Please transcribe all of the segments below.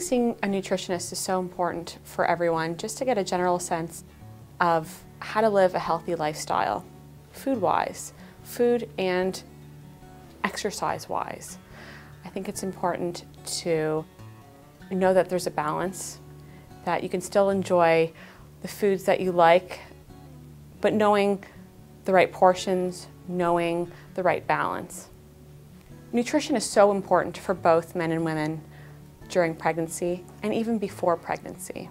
think seeing a nutritionist is so important for everyone, just to get a general sense of how to live a healthy lifestyle, food-wise, food and exercise-wise. I think it's important to know that there's a balance, that you can still enjoy the foods that you like, but knowing the right portions, knowing the right balance. Nutrition is so important for both men and women during pregnancy and even before pregnancy.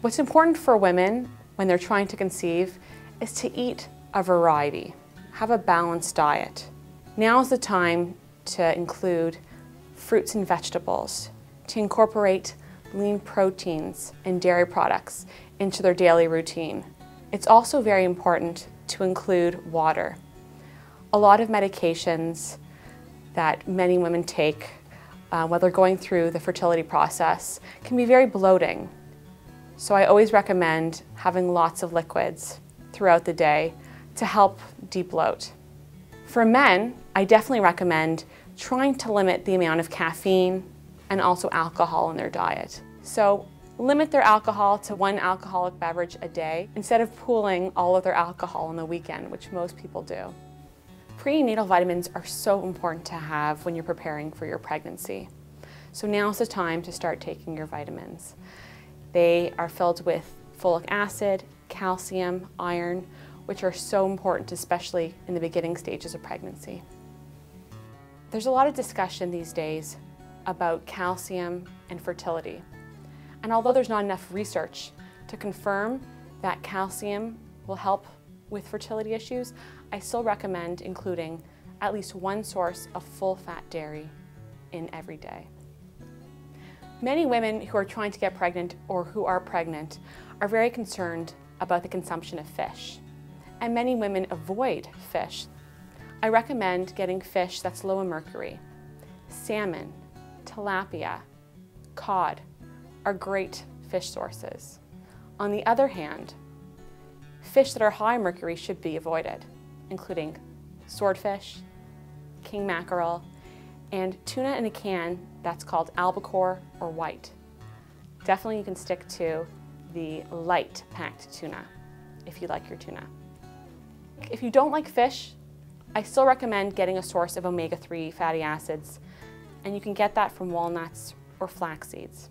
What's important for women when they're trying to conceive is to eat a variety, have a balanced diet. Now's the time to include fruits and vegetables, to incorporate lean proteins and dairy products into their daily routine. It's also very important to include water. A lot of medications that many women take while they're going through the fertility process can be very bloating. So I always recommend having lots of liquids throughout the day to help de-bloat. For men, I definitely recommend trying to limit the amount of caffeine and also alcohol in their diet. So limit their alcohol to one alcoholic beverage a day instead of pooling all of their alcohol on the weekend, which most people do. Prenatal vitamins are so important to have when you're preparing for your pregnancy. So now's the time to start taking your vitamins. They are filled with folic acid, calcium, iron, which are so important, especially in the beginning stages of pregnancy. There's a lot of discussion these days about calcium and fertility. And although there's not enough research to confirm that calcium will help with fertility issues, I still recommend including at least one source of full-fat dairy in every day. Many women who are trying to get pregnant or who are pregnant are very concerned about the consumption of fish, and many women avoid fish. I recommend getting fish that's low in mercury. Salmon, tilapia, cod are great fish sources. On the other hand, fish that are high in mercury should be avoided, including swordfish, king mackerel, and tuna in a can that's called albacore or white. Definitely you can stick to the light packed tuna if you like your tuna. If you don't like fish, I still recommend getting a source of omega-3 fatty acids, and you can get that from walnuts or flax seeds.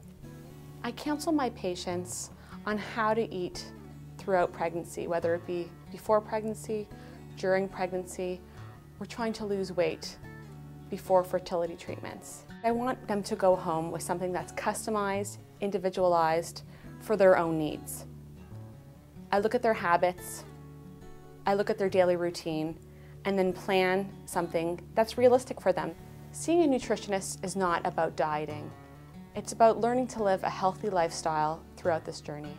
I counsel my patients on how to eat throughout pregnancy, whether it be before pregnancy, during pregnancy, or trying to lose weight before fertility treatments. I want them to go home with something that's customized, individualized for their own needs. I look at their habits, I look at their daily routine, and then plan something that's realistic for them. Seeing a nutritionist is not about dieting. It's about learning to live a healthy lifestyle throughout this journey.